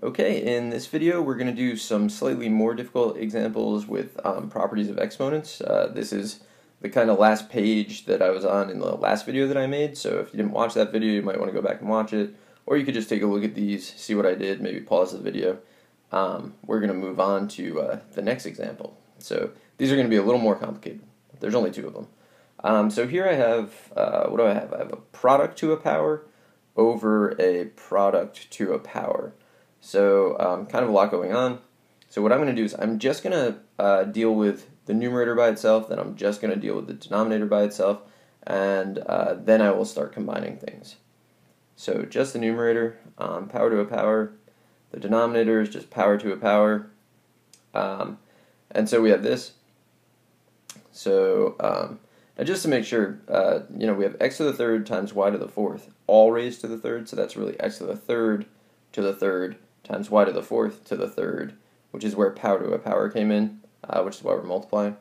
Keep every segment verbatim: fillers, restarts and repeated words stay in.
Okay, in this video we're going to do some slightly more difficult examples with um, properties of exponents. Uh, this is the kind of last page that I was on in the last video that I made, so if you didn't watch that video you might want to go back and watch it, or you could just take a look at these, see what I did, maybe pause the video. Um, we're going to move on to uh, the next example. So these are going to be a little more complicated. There's only two of them. Um, so here I have, uh, what do I have? I have a product to a power over a product to a power. So um, kind of a lot going on. So what I'm going to do is I'm just going to uh, deal with the numerator by itself, then I'm just going to deal with the denominator by itself, and uh, then I will start combining things. So just the numerator, um, power to a power, the denominator is just power to a power, um, and so we have this. So um, now just to make sure, uh, you know, we have x to the third times y to the fourth, all raised to the third, so that's really x to the third to the third times y to the fourth to the third, which is where power to a power came in, uh, which is why we're multiplying.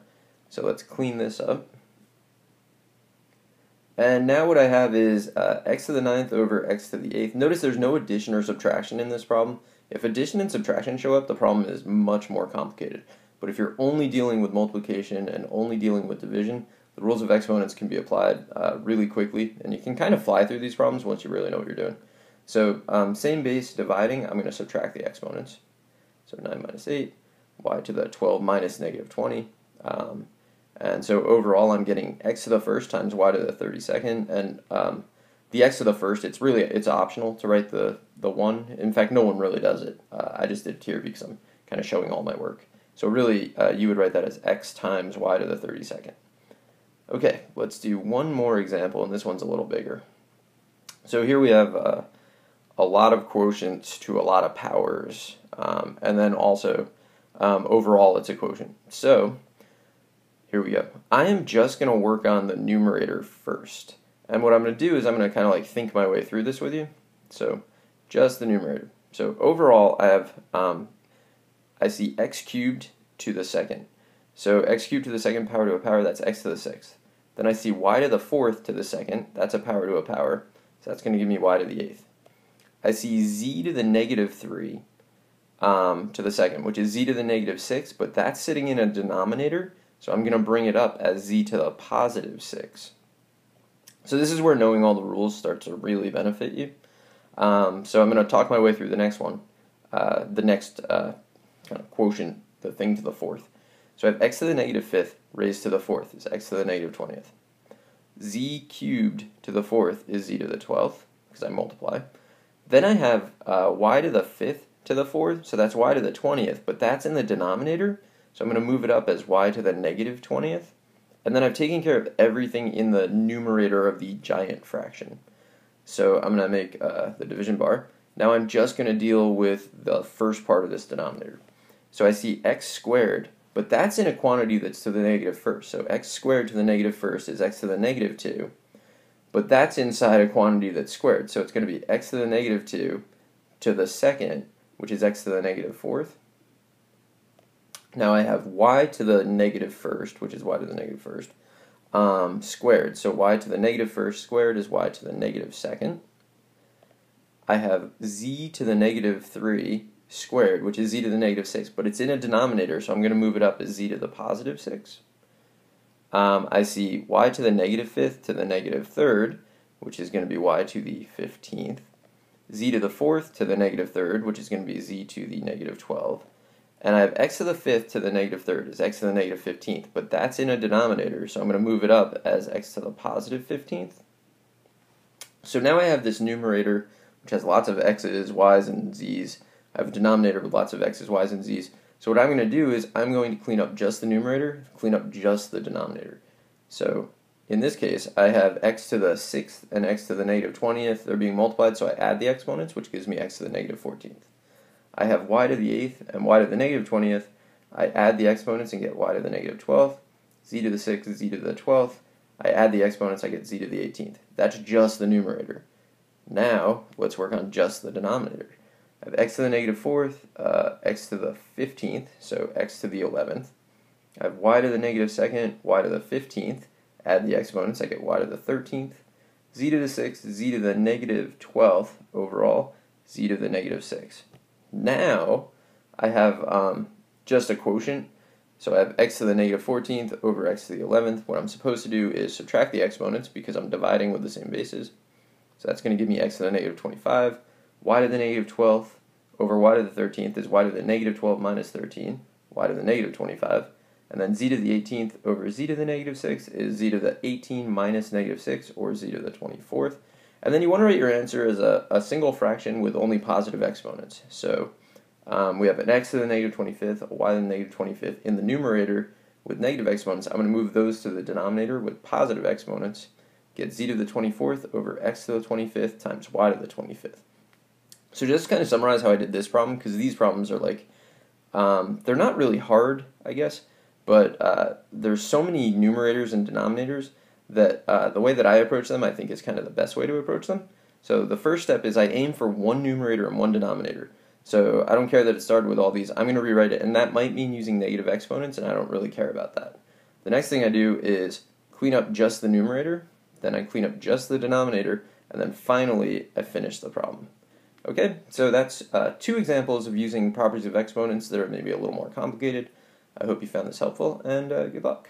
So let's clean this up. And now what I have is uh, x to the ninth over x to the eighth. Notice there's no addition or subtraction in this problem. If addition and subtraction show up, the problem is much more complicated. But if you're only dealing with multiplication and only dealing with division, the rules of exponents can be applied uh, really quickly, and you can kind of fly through these problems once you really know what you're doing. So um, same base dividing, I'm going to subtract the exponents. So nine minus eight, y to the twelve minus negative twenty. Um, and so overall I'm getting x to the first times y to the thirty-second. And um, the x to the first, it's really it's optional to write the, the one. In fact, no one really does it. Uh, I just did it here because I'm kind of showing all my work. So really uh, you would write that as x times y to the thirty-second. Okay, let's do one more example, and this one's a little bigger. So here we have Uh, a lot of quotients to a lot of powers, um, and then also um, overall it's a quotient. So here we go. I am just going to work on the numerator first, and what I'm going to do is I'm going to kind of like think my way through this with you. So just the numerator. So overall I have um, I see x cubed to the second. So x cubed to the second power to a power, that's x to the sixth. Then I see y to the fourth to the second, that's a power to a power, so that's going to give me y to the eighth. I see z to the negative three um, to the second, which is z to the negative six, but that's sitting in a denominator, so I'm going to bring it up as z to the positive six. So this is where knowing all the rules starts to really benefit you. Um, so I'm going to talk my way through the next one, uh, the next uh, kind of quotient, the thing to the fourth. So I have x to the negative fifth raised to the fourth is x to the negative twentieth. Z cubed to the fourth is z to the twelfth, because I multiply. Then I have uh, y to the fifth to the fourth, so that's y to the twentieth, but that's in the denominator, so I'm going to move it up as y to the negative twentieth. And then I've taken care of everything in the numerator of the giant fraction. So I'm going to make uh, the division bar. Now I'm just going to deal with the first part of this denominator. So I see x squared, but that's in a quantity that's to the negative first. So x squared to the negative first is x to the negative two. But that's inside a quantity that's squared, so it's going to be x to the negative two to the second, which is x to the negative fourth. Now I have y to the negative first, which is y to the negative first, um, squared. So y to the negative first squared is y to the negative second. I have z to the negative three squared, which is z to the negative six, but it's in a denominator, so I'm going to move it up as z to the positive six. Um, I see y to the negative fifth to the negative third, which is going to be y to the fifteenth, z to the fourth to the negative third, which is going to be z to the negative twelve, and I have x to the fifth to the negative third is x to the negative fifteenth, but that's in a denominator, so I'm going to move it up as x to the positive fifteenth. So now I have this numerator, which has lots of x's, y's, and z's. I have a denominator with lots of x's, y's, and z's. So what I'm going to do is I'm going to clean up just the numerator, clean up just the denominator. So in this case, I have x to the sixth and x to the negative twentieth. They're being multiplied, so I add the exponents, which gives me x to the negative fourteenth. I have y to the eighth and y to the negative twentieth. I add the exponents and get y to the negative twelfth. Z to the sixth, z to the twelfth. I add the exponents, I get z to the eighteenth. That's just the numerator. Now, let's work on just the denominator. I have x to the negative fourth, uh, x to the fifteenth, so x to the eleventh. I have y to the negative second, y to the fifteenth. Add the exponents, I get y to the thirteenth. Z to the sixth, z to the negative twelfth overall, z to the negative six. Now I have um, just a quotient. So I have x to the negative fourteenth over x to the eleventh. What I'm supposed to do is subtract the exponents because I'm dividing with the same bases. So that's going to give me x to the negative twenty-five. Y to the negative twelfth over y to the thirteenth is y to the negative twelve minus thirteen. Y to the negative twenty-five. And then z to the eighteenth over z to the negative six is z to the eighteen minus negative six, or z to the twenty-fourth. And then you want to write your answer as a, a single fraction with only positive exponents. So um, we have an x to the negative twenty-fifth, a y to the negative twenty-fifth in the numerator with negative exponents. I'm going to move those to the denominator with positive exponents. Get z to the twenty-fourth over x to the twenty-fifth times y to the twenty-fifth. So just to kind of summarize how I did this problem, because these problems are like, um, they're not really hard, I guess. But uh, there's so many numerators and denominators that uh, the way that I approach them I think is kind of the best way to approach them. So the first step is I aim for one numerator and one denominator. So I don't care that it started with all these. I'm going to rewrite it, and that might mean using negative exponents, and I don't really care about that. The next thing I do is clean up just the numerator, then I clean up just the denominator, and then finally I finish the problem. Okay, so that's uh, two examples of using properties of exponents that are maybe a little more complicated. I hope you found this helpful, and uh, good luck.